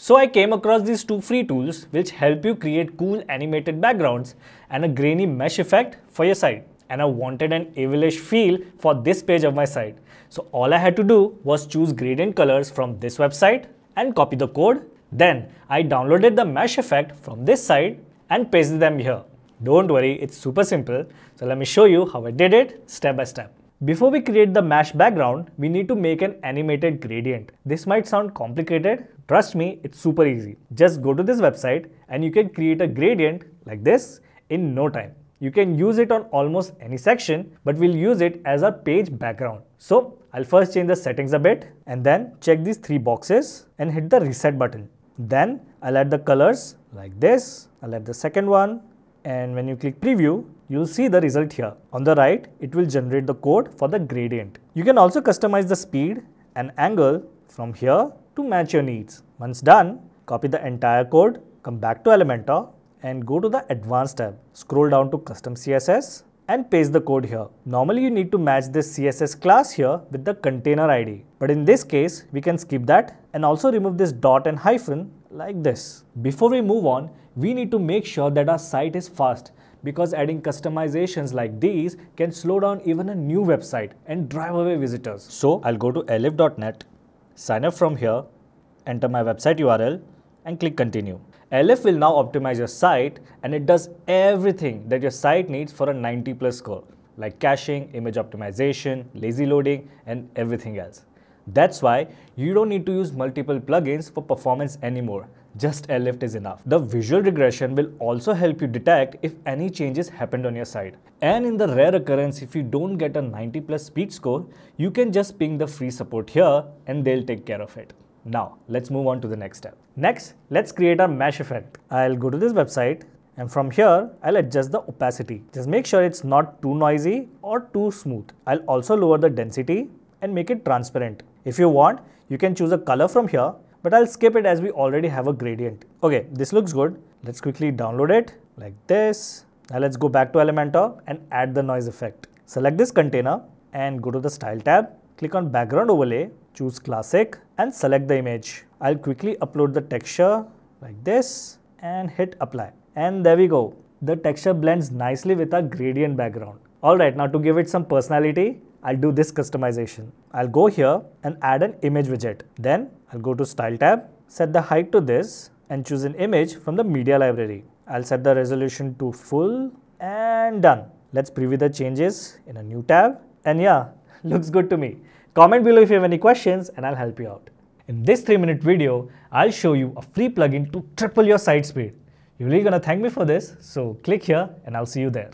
So I came across these two free tools which help you create cool animated backgrounds and a grainy mesh effect for your site. And I wanted an Avilish feel for this page of my site. So all I had to do was choose gradient colors from this website and copy the code. Then I downloaded the mesh effect from this site and pasted them here. Don't worry, it's super simple. So let me show you how I did it step by step. Before we create the mesh background, we need to make an animated gradient. This might sound complicated. Trust me, it's super easy. Just go to this website and you can create a gradient like this in no time. You can use it on almost any section, but we'll use it as our page background. So I'll first change the settings a bit and then check these three boxes and hit the reset button. Then I'll add the colors like this. I'll add the second one. And when you click preview, you'll see the result here. On the right, it will generate the code for the gradient. You can also customize the speed and angle from here to match your needs. Once done, copy the entire code, come back to Elementor and go to the Advanced tab. Scroll down to Custom CSS and paste the code here. Normally, you need to match this CSS class here with the container ID. But in this case, we can skip that and also remove this dot and hyphen like this. Before we move on, we need to make sure that our site is fast, because adding customizations like these can slow down even a new website and drive away visitors. So I'll go to airlift.net, sign up from here, enter my website URL and click continue. Airlift will now optimize your site and it does everything that your site needs for a 90+ score, like caching, image optimization, lazy loading and everything else. That's why you don't need to use multiple plugins for performance anymore. Just Airlift is enough. The visual regression will also help you detect if any changes happened on your site. And in the rare occurrence, if you don't get a 90+ speed score, you can just ping the free support here and they'll take care of it. Now, let's move on to the next step. Next, let's create our mesh effect. I'll go to this website and from here, I'll adjust the opacity. Just make sure it's not too noisy or too smooth. I'll also lower the density and make it transparent. If you want, you can choose a color from here, but I'll skip it as we already have a gradient. Okay, this looks good. Let's quickly download it like this. Now let's go back to Elementor and add the noise effect. Select this container and go to the Style tab. Click on Background Overlay, choose Classic and select the image. I'll quickly upload the texture like this and hit Apply. And there we go. The texture blends nicely with our gradient background. Alright, now to give it some personality, I'll do this customization. I'll go here and add an image widget. Then I'll go to Style tab, set the height to this and choose an image from the media library. I'll set the resolution to full and done. Let's preview the changes in a new tab. And yeah, looks good to me. Comment below if you have any questions and I'll help you out. In this 3-minute video, I'll show you a free plugin to triple your site speed. You're really gonna thank me for this, so click here and I'll see you there.